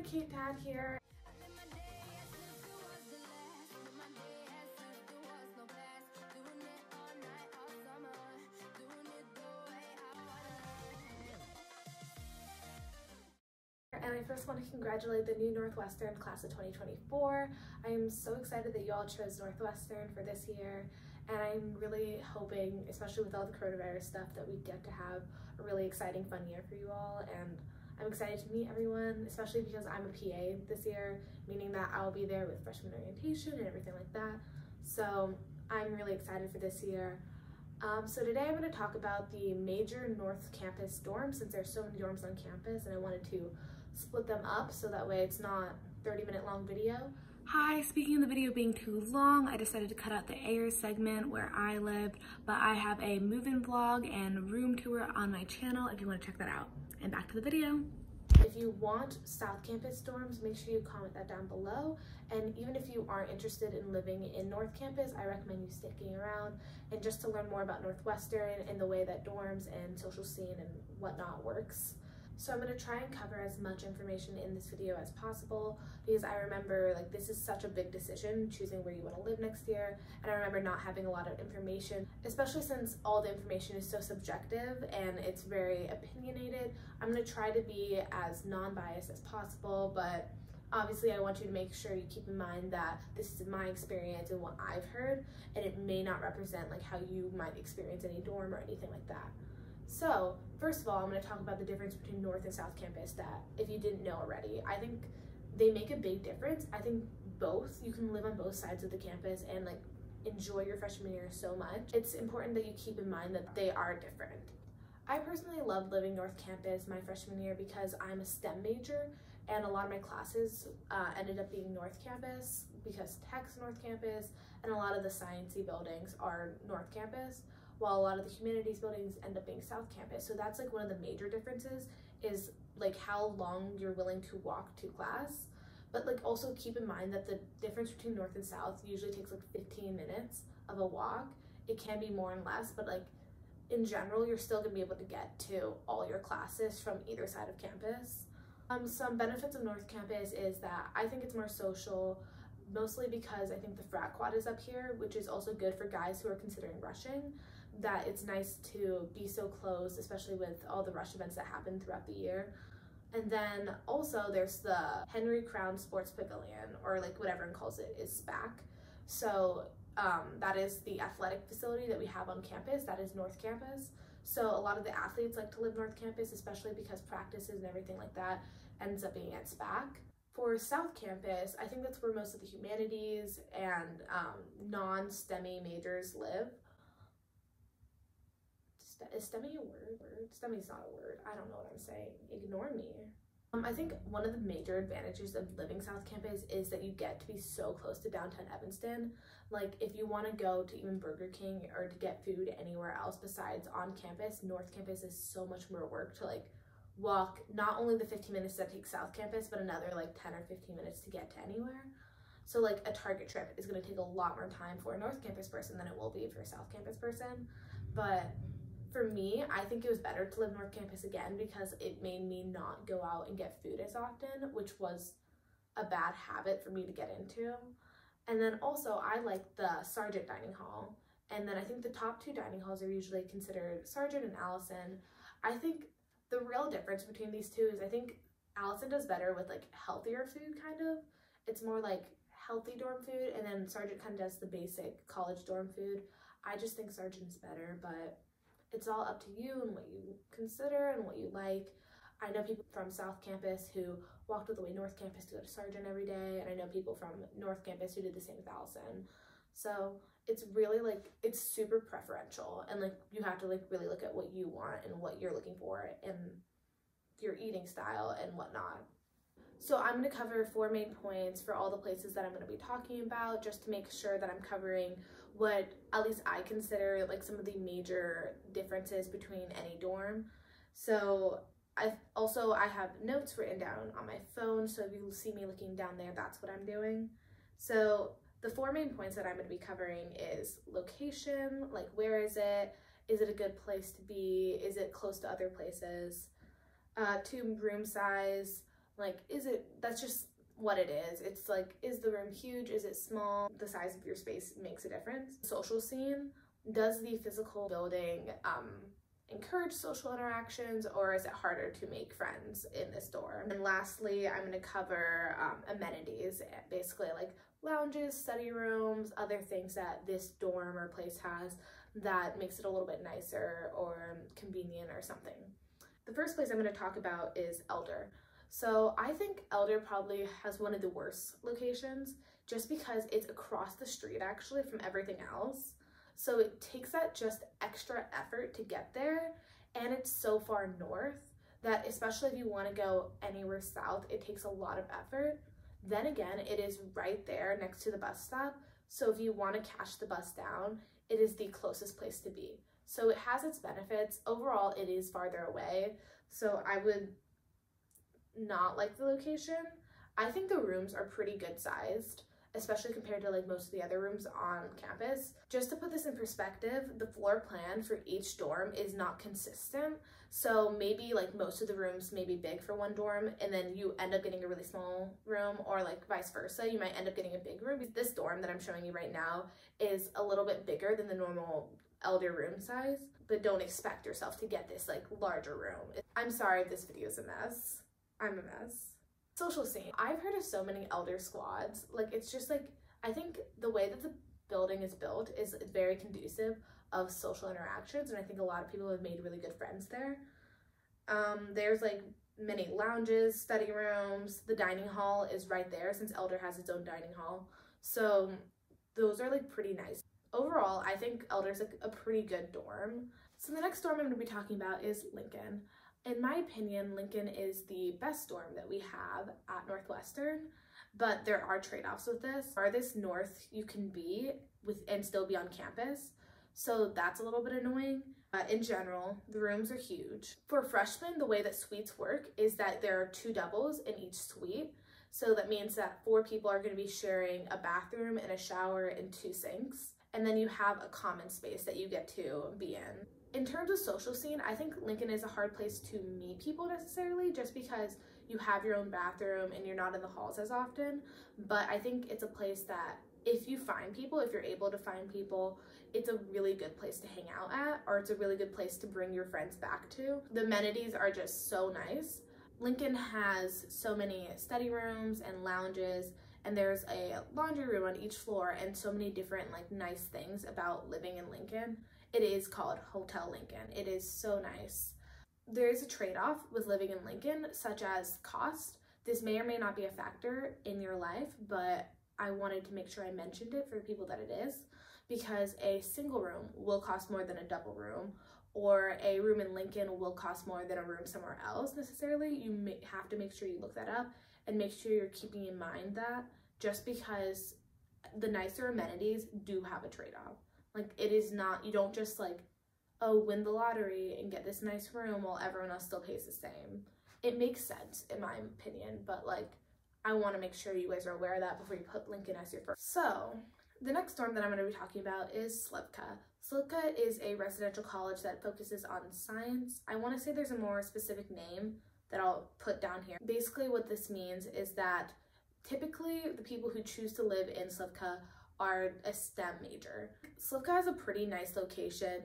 Hi, Kate Tad here. And I first want to congratulate the new Northwestern class of 2024. I am so excited that you all chose Northwestern for this year, and I'm really hoping, especially with all the coronavirus stuff, that we get to have a really exciting, fun year for you all. And I'm excited to meet everyone, especially because I'm a PA this year, meaning that I'll be there with freshman orientation and everything like that. So I'm really excited for this year. So today I'm going to talk about the major North Campus dorms, since there's so many dorms on campus, and I wanted to split them up so that way it's not a 30-minute long video. Hi, speaking of the video being too long, I decided to cut out the Ayers segment where I lived, but I have a move-in vlog and room tour on my channel if you want to check that out. And back to the video. If you want South Campus dorms, make sure you comment that down below. And even if you aren't interested in living in North Campus, I recommend you sticking around and just to learn more about Northwestern and the way that dorms and social scene and whatnot works. So I'm going to try and cover as much information in this video as possible, because I remember, like, this is such a big decision, choosing where you want to live next year, and I remember not having a lot of information, especially since all the information is so subjective and it's very opinionated. I'm going to try to be as non-biased as possible, but obviously I want you to make sure you keep in mind that this is my experience and what I've heard, and it may not represent like how you might experience any dorm or anything like that. So, first of all, I'm going to talk about the difference between North and South Campus that, if you didn't know already, I think they make a big difference. I think both, you can live on both sides of the campus and like enjoy your freshman year so much. It's important that you keep in mind that they are different. I personally loved living North Campus my freshman year because I'm a STEM major, and a lot of my classes ended up being North Campus because Tech's North Campus, and a lot of the sciencey buildings are North Campus, while a lot of the humanities buildings end up being South Campus. So that's like one of the major differences, is like how long you're willing to walk to class. But like also keep in mind that the difference between North and South usually takes like 15 minutes of a walk. It can be more and less, but like in general, you're still gonna be able to get to all your classes from either side of campus. Some benefits of North Campus is that I think it's more social, mostly because I think the frat quad is up here, which is also good for guys who are considering rushing, that it's nice to be so close, especially with all the rush events that happen throughout the year. And then also there's the Henry Crown Sports Pavilion, or like what everyone calls it is SPAC. So that is the athletic facility that we have on campus, that is North Campus. So a lot of the athletes like to live North Campus, especially because practices and everything like that ends up being at SPAC. For South Campus, I think that's where most of the humanities and non-STEMmy majors live. Is STEMmy a word? STEMMy's not a word. I don't know what I'm saying. Ignore me. I think one of the major advantages of living South Campus is that you get to be so close to downtown Evanston. Like, if you want to go to even Burger King or to get food anywhere else besides on campus, North Campus is so much more work to, like, walk not only the 15 minutes that takes South Campus, but another like 10 or 15 minutes to get to anywhere. So like a Target trip is going to take a lot more time for a North Campus person than it will be for a South Campus person. But for me, I think it was better to live North Campus again because it made me not go out and get food as often, which was a bad habit for me to get into. And then also I like the Sargent dining hall. And then I think the top two dining halls are usually considered Sargent and Allison. I think the real difference between these two is I think Allison does better with like healthier food, kind of. It's more like healthy dorm food, and then Sargent kind of does the basic college dorm food. I just think Sargent's better, but it's all up to you and what you consider and what you like. I know people from South Campus who walked all the way North Campus to go to Sargent every day, and I know people from North Campus who did the same with Allison. So it's really like, it's super preferential, and like you have to like really look at what you want and what you're looking for and your eating style and whatnot. So I'm going to cover four main points for all the places that I'm going to be talking about, just to make sure that I'm covering what at least I consider like some of the major differences between any dorm. So I have notes written down on my phone, so if you see me looking down there, that's what I'm doing. So the four main points that I'm going to be covering is location, like where is it a good place to be, is it close to other places, two, room size, Like, is it, that's just what it is. It's like, is the room huge? Is it small? The size of your space makes a difference. Social scene, does the physical building encourage social interactions, or is it harder to make friends in this dorm? And lastly, I'm gonna cover amenities, basically like lounges, study rooms, other things that this dorm or place has that makes it a little bit nicer or convenient or something. The first place I'm gonna talk about is Elder. So I think Elder probably has one of the worst locations, just because it's across the street actually from everything else. So it takes that just extra effort to get there, and it's so far north that, especially if you want to go anywhere south, it takes a lot of effort. Then again, it is right there next to the bus stop, so if you want to catch the bus down, it is the closest place to be. So it has its benefits. Overall, it is farther away, so I would not like the location. I think the rooms are pretty good sized, especially compared to like most of the other rooms on campus. Just to put this in perspective, the floor plan for each dorm is not consistent. So maybe like most of the rooms may be big for one dorm, and then you end up getting a really small room, or like vice versa, you might end up getting a big room. This dorm that I'm showing you right now is a little bit bigger than the normal Elder room size, but don't expect yourself to get this like larger room. I'm sorry if this video is a mess. I'm a mess. Social scene. I've heard of so many Elder squads. Like, it's just like, I think the way that the building is built is very conducive of social interactions, and I think a lot of people have made really good friends there. There's like many lounges, study rooms, the dining hall is right there since Elder has its own dining hall. So those are like pretty nice. Overall, I think Elder's like a pretty good dorm. So the next dorm I'm gonna be talking about is Lincoln. In my opinion, Lincoln is the best dorm that we have at Northwestern, but there are trade-offs with this. The farthest north you can be and still be on campus, so that's a little bit annoying. In general, the rooms are huge. For freshmen, the way that suites work is that there are two doubles in each suite, so that means that four people are going to be sharing a bathroom and a shower and two sinks, and then you have a common space that you get to be in. In terms of social scene, I think Lincoln is a hard place to meet people necessarily, just because you have your own bathroom and you're not in the halls as often. But I think it's a place that if you're able to find people, it's a really good place to hang out at, or it's a really good place to bring your friends back to. The amenities are just so nice. Lincoln has so many study rooms and lounges, and there's a laundry room on each floor, and so many different like nice things about living in Lincoln. It is called Hotel Lincoln. It is so nice. There is a trade-off with living in Lincoln, such as cost. This may or may not be a factor in your life, but I wanted to make sure I mentioned it for people that it is, because a single room will cost more than a double room, or a room in Lincoln will cost more than a room somewhere else necessarily. You may have to make sure you look that up and make sure you're keeping in mind that, just because the nicer amenities do have a trade-off. Like, it is not, you don't just like, oh, win the lottery and get this nice room while everyone else still pays the same. It makes sense in my opinion, but like, I want to make sure you guys are aware of that before you put Lincoln as your first. So the next dorm that I'm going to be talking about is Slivka. Slivka is a residential college that focuses on science. I want to say there's a more specific name that I'll put down here. Basically what this means is that typically the people who choose to live in Slivka are a STEM major. Slivka has a pretty nice location.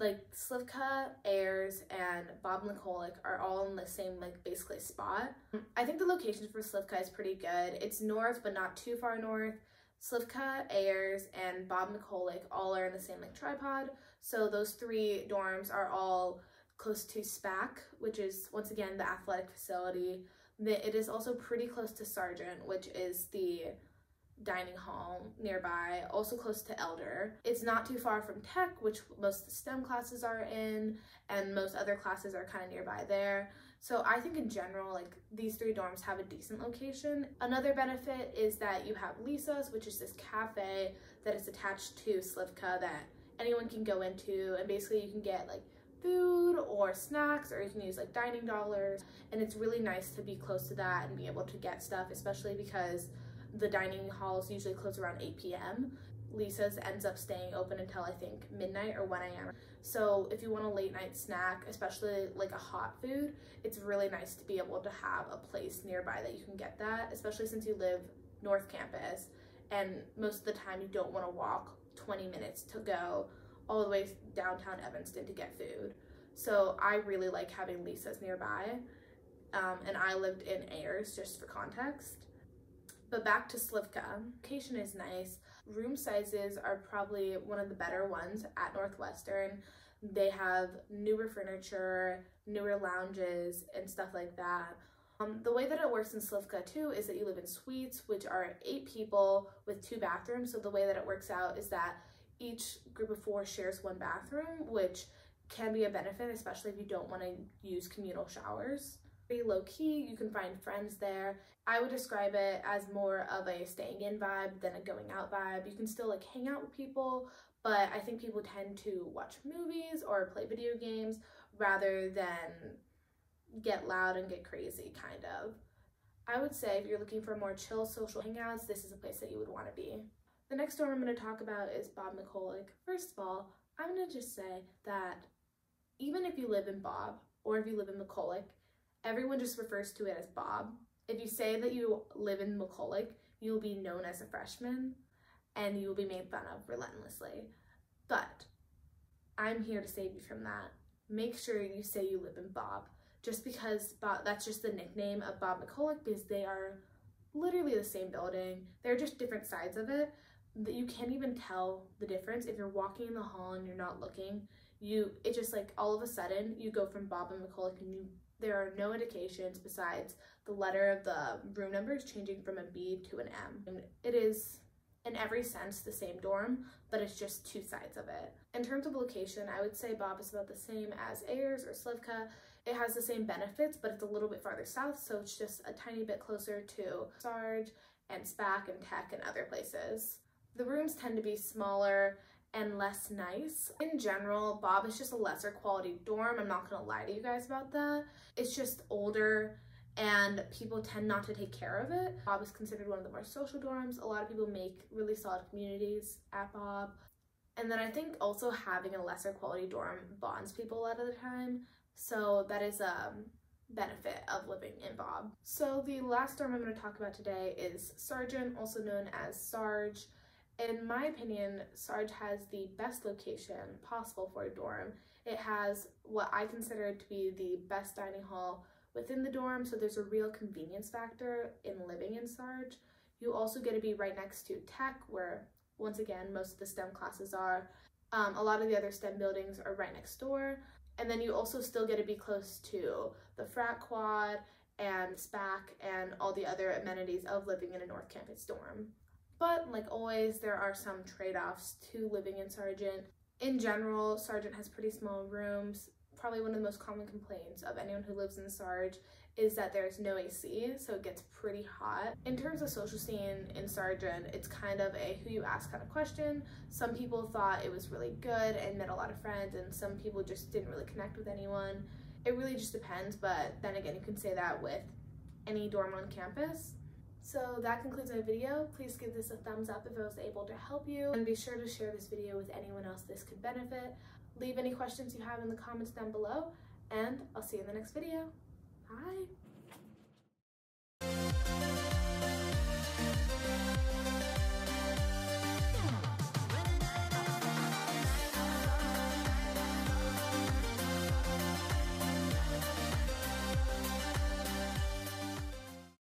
Like, Slivka, Ayers, and Bobb-McCulloch are all in the same, like, basically spot. I think the location for Slivka is pretty good. It's north, but not too far north. Slivka, Ayers, and Bobb-McCulloch all are in the same, like, tripod. So those three dorms are all close to SPAC, which is, once again, the athletic facility. It is also pretty close to Sargent, which is the dining hall nearby, also close to Elder. It's not too far from Tech, which most STEM classes are in, and most other classes are kind of nearby there. So I think in general, like, these three dorms have a decent location. Another benefit is that you have Lisa's, which is this cafe that is attached to Slivka that anyone can go into, and basically you can get like food or snacks, or you can use like dining dollars, and it's really nice to be close to that and be able to get stuff, especially because the dining halls usually close around 8 p.m. Lisa's ends up staying open until I think midnight or 1 a.m. So if you want a late night snack, especially like a hot food, it's really nice to be able to have a place nearby that you can get that, especially since you live North Campus and most of the time you don't want to walk 20 minutes to go all the way downtown Evanston to get food. So I really like having Lisa's nearby. And I lived in Ayers, just for context. But back to Slivka. Location is nice. Room sizes are probably one of the better ones at Northwestern. They have newer furniture, newer lounges, and stuff like that. The way that it works in Slivka too is that you live in suites, which are 8 people with 2 bathrooms. So the way that it works out is that each group of 4 shares 1 bathroom, which can be a benefit, especially if you don't want to use communal showers. Pretty low key, you can find friends there. I would describe it as more of a staying in vibe than a going out vibe. You can still like hang out with people, but I think people tend to watch movies or play video games rather than get loud and get crazy, kind of. I would say if you're looking for more chill social hangouts, this is a place that you would want to be. The next dorm I'm going to talk about is Bobb-McCulloch. First of all, I'm going to just say that even if you live in Bob or if you live in McCulloch, everyone just refers to it as Bob. If you say that you live in McCulloch, you will be known as a freshman and you will be made fun of relentlessly. But I'm here to save you from that. Make sure you say you live in Bob. Just because Bob, that's just the nickname of Bobb-McCulloch because they are literally the same building. They're just different sides of it. That you can't even tell the difference if you're walking in the hall and you're not looking. It just like all of a sudden you go from Bobb-McCulloch and there are no indications besides the letter of the room numbers changing from a B to an M. And it is in every sense the same dorm, but it's just 2 sides of it. In terms of location, I would say Bob is about the same as Ayers or Slivka. It has the same benefits, but it's a little bit farther south, so it's just a tiny bit closer to Sargent and SPAC and Tech and other places. The rooms tend to be smaller and less nice. In general, Bob is just a lesser quality dorm. I'm not gonna lie to you guys about that. It's just older and people tend not to take care of it. Bob is considered one of the more social dorms. A lot of people make really solid communities at Bob. And then I think also having a lesser quality dorm bonds people a lot of the time. So that is a benefit of living in Bob. So the last dorm I'm gonna talk about today is Sargent, also known as Sarge. In my opinion, Sarge has the best location possible for a dorm. It has what I consider to be the best dining hall within the dorm, so there's a real convenience factor in living in Sarge. You also get to be right next to Tech, where, once again, most of the STEM classes are. A lot of the other STEM buildings are right next door. And then you also still get to be close to the frat quad and SPAC and all the other amenities of living in a North Campus dorm. But like always, there are some trade-offs to living in Sargent. In general, Sargent has pretty small rooms. Probably one of the most common complaints of anyone who lives in Sarge is that there's no AC, so it gets pretty hot. In terms of social scene in Sargent, it's kind of a who you ask kind of question. Some people thought it was really good and met a lot of friends, and some people just didn't really connect with anyone. It really just depends, but then again, you can say that with any dorm on campus. So that concludes my video. Please give this a thumbs up if I was able to help you, and be sure to share this video with anyone else this could benefit. Leave any questions you have in the comments down below, and I'll see you in the next video. Bye!